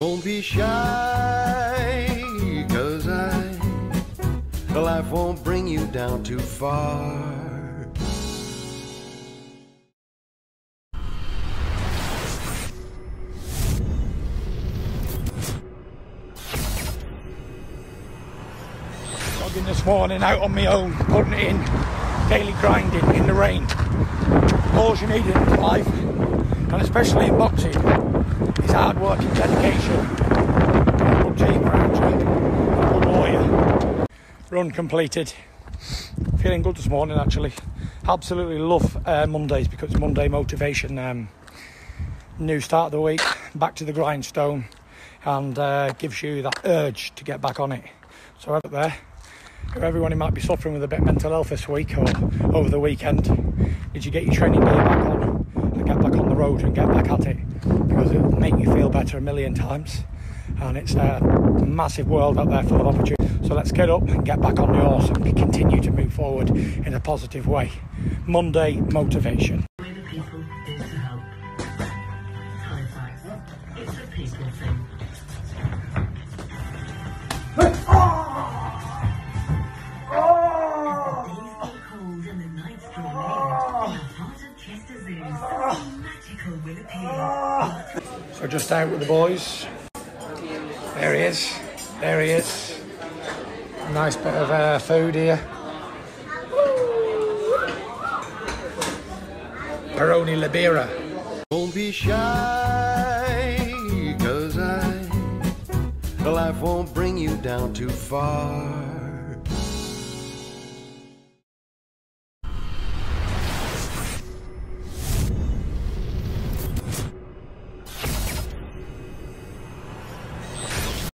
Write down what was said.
Don't be shy, 'cause life won't bring you down too far. Logging this morning, out on my own, putting it in, daily grinding in the rain. All you need in life, and especially in boxing, it's hard work and dedication. Good team around you. Good lawyer. Run completed. Feeling good this morning actually. Absolutely love Mondays because it's Monday motivation. New start of the week, back to the grindstone, and gives you that urge to get back on it. So out there, for everyone who might be suffering with a bit of mental health this week or over the weekend, did you get your training day back on and get back on the road and get back at it? Because it will make you feel better a million times, and it's a massive world out there full of opportunities. So let's get up and get back on the horse and continue to move forward in a positive way. Monday motivation. The way the people is to help. Halifax. It's a people thing. As the days get cold and the nights get warm, the heart of Chester Zoo, something magical will appear. So just out with the boys. There he is. There he is. Nice bit of food here. Peroni Libera. Don't be shy, 'cause life won't bring you down too far.